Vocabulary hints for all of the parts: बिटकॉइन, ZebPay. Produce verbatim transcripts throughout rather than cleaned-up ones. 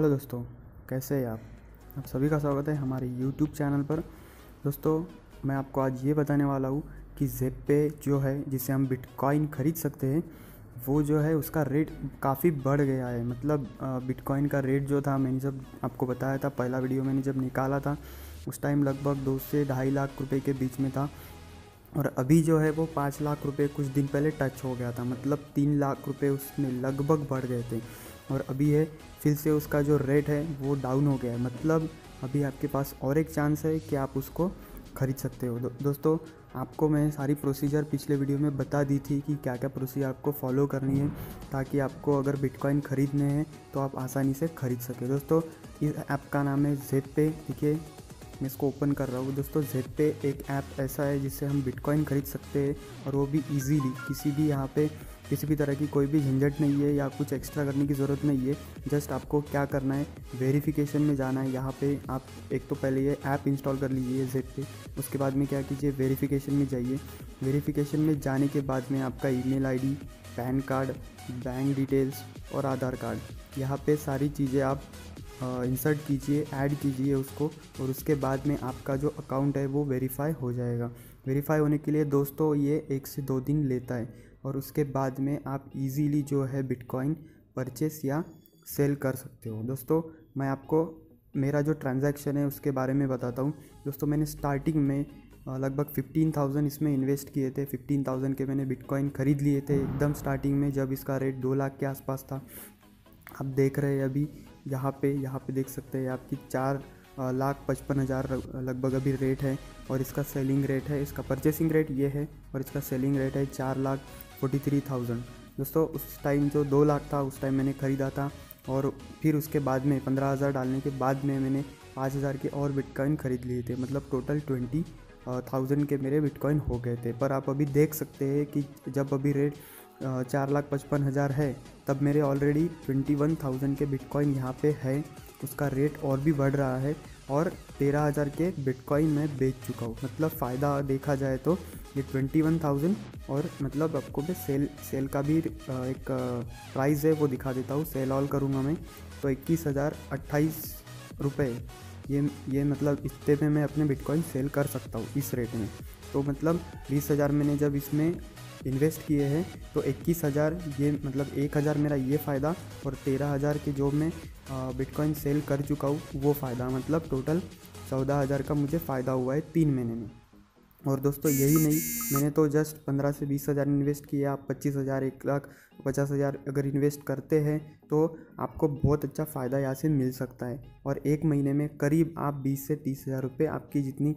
Hello दोस्तों, कैसे हैं आप आप सभी का स्वागत है हमारे यूट्यूब चैनल पर। दोस्तों, मैं आपको आज ये बताने वाला हूँ कि ZebPay जो है, जिसे हम बिटकॉइन ख़रीद सकते हैं, वो जो है उसका रेट काफ़ी बढ़ गया है। मतलब बिटकॉइन का रेट जो था, मैंने जब आपको बताया था, पहला वीडियो मैंने जब निकाला था उस टाइम लगभग दो से ढाई लाख रुपये के बीच में था, और अभी जो है वो पाँच लाख रुपये कुछ दिन पहले टच हो गया था। मतलब तीन लाख रुपये उसमें लगभग बढ़ गए थे, और अभी है फिर से उसका जो रेट है वो डाउन हो गया है। मतलब अभी आपके पास और एक चांस है कि आप उसको ख़रीद सकते हो। दो, दोस्तों आपको मैं सारी प्रोसीजर पिछले वीडियो में बता दी थी कि क्या क्या प्रोसीजर आपको फॉलो करनी है, ताकि आपको अगर बिटकॉइन ख़रीदने हैं तो आप आसानी से ख़रीद सकें। दोस्तों, इस ऐप का नाम है ZebPay। देखिए, मैं इसको ओपन कर रहा हूँ। दोस्तों, ZebPay एक ऐप ऐसा है जिससे हम बिटकॉइन ख़रीद सकते हैं, और वो भी ईजीली। किसी भी यहाँ पे किसी भी तरह की कोई भी झंझट नहीं है या कुछ एक्स्ट्रा करने की ज़रूरत नहीं है। जस्ट आपको क्या करना है, वेरिफिकेशन में जाना है। यहाँ पे आप एक तो पहले ये ऐप इंस्टॉल कर लीजिए ZebPay। उसके बाद में क्या कीजिए, वेरिफिकेशन में जाइए। वेरिफिकेशन में जाने के बाद में आपका email ID, PAN card, bank details और आधार कार्ड, यहाँ पर सारी चीज़ें आप इंसर्ट कीजिए, ऐड कीजिए उसको, और उसके बाद में आपका जो अकाउंट है वो वेरीफाई हो जाएगा। वेरीफाई होने के लिए दोस्तों ये एक से दो दिन लेता है, और उसके बाद में आप इजीली जो है बिटकॉइन परचेस या सेल कर सकते हो। दोस्तों, मैं आपको मेरा जो ट्रांजैक्शन है उसके बारे में बताता हूँ। दोस्तों, मैंने स्टार्टिंग में लगभग पंद्रह हज़ार इसमें इन्वेस्ट किए थे। पंद्रह हज़ार के मैंने बिटकॉइन ख़रीद लिए थे एकदम स्टार्टिंग में, जब इसका रेट दो लाख के आसपास था। आप देख रहे हैं अभी यहाँ पे यहाँ पे देख सकते हैं आपकी चार लाख पचपन हज़ार लगभग अभी रेट है, और इसका सेलिंग रेट है, इसका परचेसिंग रेट ये है, और इसका सेलिंग रेट है चार लाख फोर्टी थ्री थाउजेंड। दोस्तों, उस टाइम जो दो लाख था उस टाइम मैंने ख़रीदा था, और फिर उसके बाद में पंद्रह हज़ार डालने के बाद में मैंने पाँच हज़ार के और बिटकॉइन ख़रीद लिए थे। मतलब टोटल ट्वेंटी थाउजेंड के मेरे बिटकॉइन हो गए थे। पर आप अभी देख सकते हैं कि जब अभी रेट चार लाख पचपन हज़ार है, तब मेरे ऑलरेडी ट्वेंटी वन थाउजेंड के बिटकॉइन यहाँ पे है। उसका रेट और भी बढ़ रहा है, और तेरह हज़ार के बिटकॉइन मैं बेच चुका हूँ। मतलब फ़ायदा देखा जाए तो ये ट्वेंटी वन थाउजेंड, और मतलब आपको मैं सेल सेल का भी एक प्राइस है वो दिखा देता हूँ। सेल ऑल करूँगा मैं तो इक्कीस हज़ार अट्ठाईस रुपये ये ये मतलब इतने में मैं अपने बिटकॉइन सेल कर सकता हूँ इस रेट में। तो मतलब बीस हज़ार मैंने जब इसमें इन्वेस्ट किए हैं तो इक्कीस हज़ार, ये मतलब एक हज़ार मेरा ये फ़ायदा, और तेरह हज़ार के जो मैं बिटकॉइन सेल कर चुका हूँ वो फ़ायदा। मतलब टोटल चौदह हज़ार का मुझे फ़ायदा हुआ है तीन महीने में। और दोस्तों, यही नहीं, मैंने तो जस्ट पंद्रह से बीस हज़ार इन्वेस्ट किए। आप पच्चीस हज़ार एक लाख पचास हज़ार अगर इन्वेस्ट करते हैं तो आपको बहुत अच्छा फ़ायदा यहाँ से मिल सकता है, और एक महीने में करीब आप बीस से तीस हज़ार रुपये, आपकी जितनी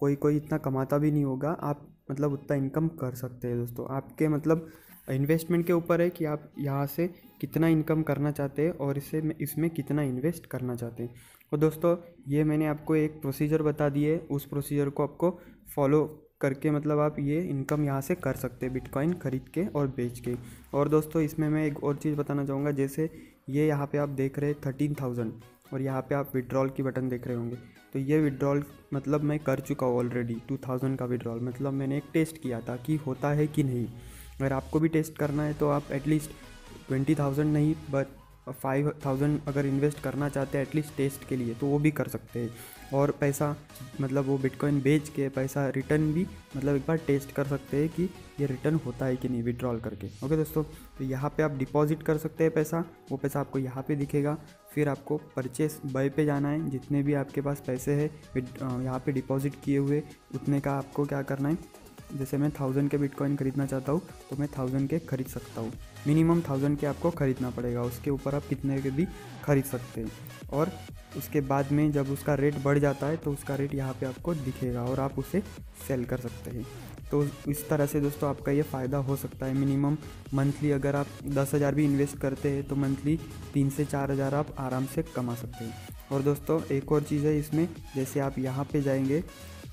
कोई कोई इतना कमाता भी नहीं होगा, आप मतलब उतना इनकम कर सकते हैं। दोस्तों, आपके मतलब इन्वेस्टमेंट के ऊपर है कि आप यहाँ से कितना इनकम करना चाहते हैं, और इसे इसमें कितना इन्वेस्ट करना चाहते हैं। और दोस्तों, ये मैंने आपको एक प्रोसीजर बता दी है, उस प्रोसीजर को आपको फॉलो करके मतलब आप ये इनकम यहाँ से कर सकते हैं, बिटकॉइन ख़रीद के और बेच के। और दोस्तों, इसमें मैं एक और चीज़ बताना चाहूँगा। जैसे ये यहाँ पर आप देख रहे हैं थर्टीन थाउजेंड, और यहाँ पे आप विड्रॉल की बटन देख रहे होंगे। तो ये विड्रॉल मतलब मैं कर चुका हूँ ऑलरेडी टू थाउजेंड का विड्रॉल। मतलब मैंने एक टेस्ट किया था कि होता है कि नहीं। अगर आपको भी टेस्ट करना है तो आप एटलीस्ट ट्वेंटी थाउजेंड नहीं बट फाइव थाउजेंड अगर इन्वेस्ट करना चाहते हैं एटलीस्ट टेस्ट के लिए, तो वो भी कर सकते हैं। और पैसा मतलब वो बिटकॉइन बेच के पैसा रिटर्न भी मतलब एक बार टेस्ट कर सकते हैं कि ये रिटर्न होता है कि नहीं विड्रॉल करके। ओके दोस्तों, तो यहाँ पे आप डिपॉजिट कर सकते हैं पैसा, वो पैसा आपको यहाँ पे दिखेगा। फिर आपको परचेस बाय पे जाना है। जितने भी आपके पास पैसे है यहाँ पर डिपॉजिट किए हुए, उतने का आपको क्या करना है। जैसे मैं थाउजेंड के बिटकॉइन ख़रीदना चाहता हूँ तो मैं थाउजेंड के ख़रीद सकता हूँ। मिनिमम थाउजेंड के आपको ख़रीदना पड़ेगा, उसके ऊपर आप कितने के भी ख़रीद सकते हैं। और उसके बाद में जब उसका रेट बढ़ जाता है तो उसका रेट यहाँ पे आपको दिखेगा, और आप उसे सेल कर सकते हैं। तो इस तरह से दोस्तों आपका ये फ़ायदा हो सकता है। मिनिमम मंथली अगर आप दस हज़ार भी इन्वेस्ट करते हैं तो मंथली तीन से चार हज़ार आप आराम से कमा सकते हैं। और दोस्तों, एक और चीज़ है इसमें। जैसे आप यहाँ पे जाएंगे,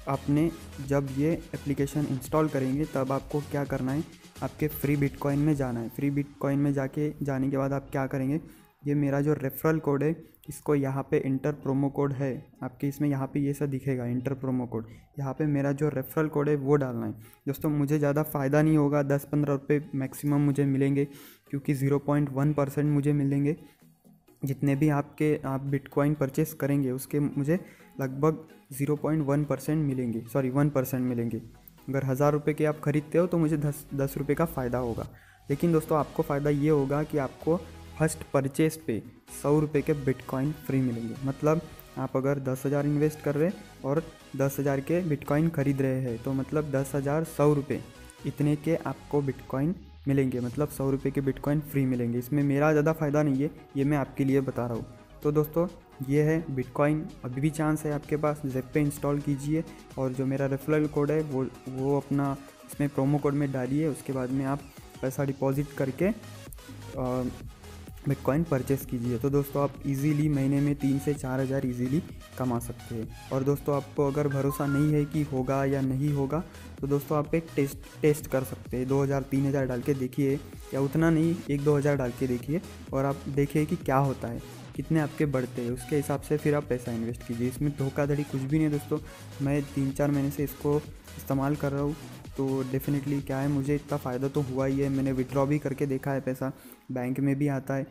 आपने जब ये एप्लीकेशन इंस्टॉल करेंगे तब आपको क्या करना है, आपके फ्री बिटकॉइन में जाना है। फ्री बिटकॉइन में जाके जाने के बाद आप क्या करेंगे, ये मेरा जो रेफरल कोड है इसको यहाँ पे इंटर प्रोमो कोड है आपके, इसमें यहाँ पे ये सब दिखेगा इंटर प्रोमो कोड, यहाँ पे मेरा जो रेफरल कोड है वो डालना है। दोस्तों, मुझे ज़्यादा फ़ायदा नहीं होगा, दस पंद्रह रुपये मैक्सिमम मुझे मिलेंगे, क्योंकि ज़ीरो पॉइंट वन परसेंट मुझे मिलेंगे। जितने भी आपके आप बिटकॉइन परचेस करेंगे उसके मुझे लगभग ज़ीरो पॉइंट वन परसेंट मिलेंगे, सॉरी वन परसेंट मिलेंगे। अगर हज़ार रुपये के आप ख़रीदते हो तो मुझे दस दस रुपये का फ़ायदा होगा। लेकिन दोस्तों आपको फ़ायदा ये होगा कि आपको फर्स्ट परचेस पे सौ रुपये के बिटकॉइन फ्री मिलेंगे। मतलब आप अगर दस हज़ार इन्वेस्ट कर रहे और दस हज़ार के बिटकॉइन ख़रीद रहे हैं तो मतलब दस हज़ार सौ रुपये इतने के आपको बिटकॉइन मिलेंगे, मतलब सौ रुपये के बिटकॉइन फ्री मिलेंगे। इसमें मेरा ज़्यादा फ़ायदा नहीं है, ये मैं आपके लिए बता रहा हूँ। तो दोस्तों ये है बिटकॉइन, अभी भी चांस है आपके पास, ज़ेबपे इंस्टॉल कीजिए और जो मेरा रेफरल कोड है वो वो अपना इसमें प्रोमो कोड में डालिए। उसके बाद में आप पैसा डिपॉजिट करके बिटकॉइन परचेस कीजिए। तो दोस्तों आप इजीली महीने में तीन से चार हज़ार ईजीली कमा सकते हैं। और दोस्तों आपको अगर भरोसा नहीं है कि होगा या नहीं होगा तो दोस्तों आप एक टेस्ट टेस्ट कर सकते हैं, दो हज़ार तीन हज़ार डाल के देखिए, या उतना नहीं एक दो हज़ार डाल के देखिए और आप देखिए कि क्या होता है, कितने आपके बढ़ते हैं। उसके हिसाब से फिर आप पैसा इन्वेस्ट कीजिए। इसमें धोखाधड़ी कुछ भी नहीं है दोस्तों। मैं तीन चार महीने से इसको इस्तेमाल कर रहा हूँ तो डेफिनेटली क्या है, मुझे इतना फ़ायदा तो हुआ ही है, मैंने विड्रॉ भी करके देखा है, पैसा बैंक में भी आता है।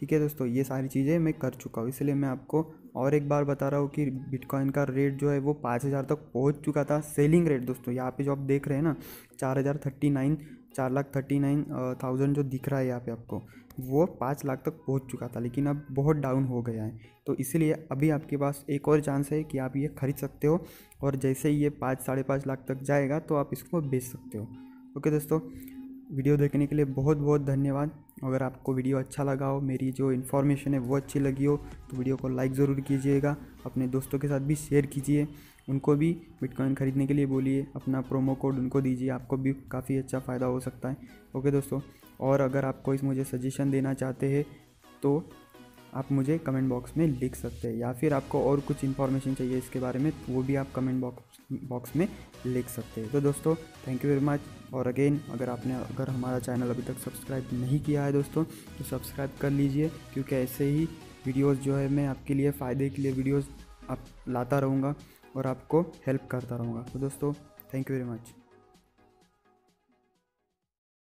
ठीक है दोस्तों, ये सारी चीज़ें मैं कर चुका हूँ, इसलिए मैं आपको और एक बार बता रहा हूँ कि बिटकॉइन का रेट जो है वो पाँच हज़ार तक पहुँच चुका था। सेलिंग रेट दोस्तों यहाँ पे जो आप देख रहे हैं ना, चार हज़ार थर्टी नाइन चार लाख थर्टी नाइन थाउजेंड जो दिख रहा है यहाँ पे आपको, वो पाँच लाख तक पहुँच चुका था, लेकिन अब बहुत डाउन हो गया है। तो इसलिए अभी आपके पास एक और चांस है कि आप ये ख़रीद सकते हो और जैसे ही ये पाँच साढ़े पाँच लाख तक जाएगा तो आप इसको बेच सकते हो। ओके दोस्तों, वीडियो देखने के लिए बहुत बहुत धन्यवाद। अगर आपको वीडियो अच्छा लगा हो, मेरी जो इन्फॉर्मेशन है वो अच्छी लगी हो तो वीडियो को लाइक ज़रूर कीजिएगा, अपने दोस्तों के साथ भी शेयर कीजिए, उनको भी बिटकॉइन ख़रीदने के लिए बोलिए, अपना प्रोमो कोड उनको दीजिए, आपको भी काफ़ी अच्छा फ़ायदा हो सकता है। ओके दोस्तों, और अगर आप कोई मुझे सजेशन देना चाहते हैं तो आप मुझे कमेंट बॉक्स में लिख सकते हैं, या फिर आपको और कुछ इन्फॉर्मेशन चाहिए इसके बारे में तो वो भी आप कमेंट बॉक्स बॉक्स में लिख सकते हैं। तो दोस्तों थैंक यू वेरी मच। और अगेन, अगर आपने अगर हमारा चैनल अभी तक सब्सक्राइब नहीं किया है दोस्तों तो सब्सक्राइब कर लीजिए, क्योंकि ऐसे ही वीडियोस जो है मैं आपके लिए फ़ायदे के लिए वीडियोस आप लाता रहूँगा और आपको हेल्प करता रहूँगा। तो दोस्तों थैंक यू वेरी मच।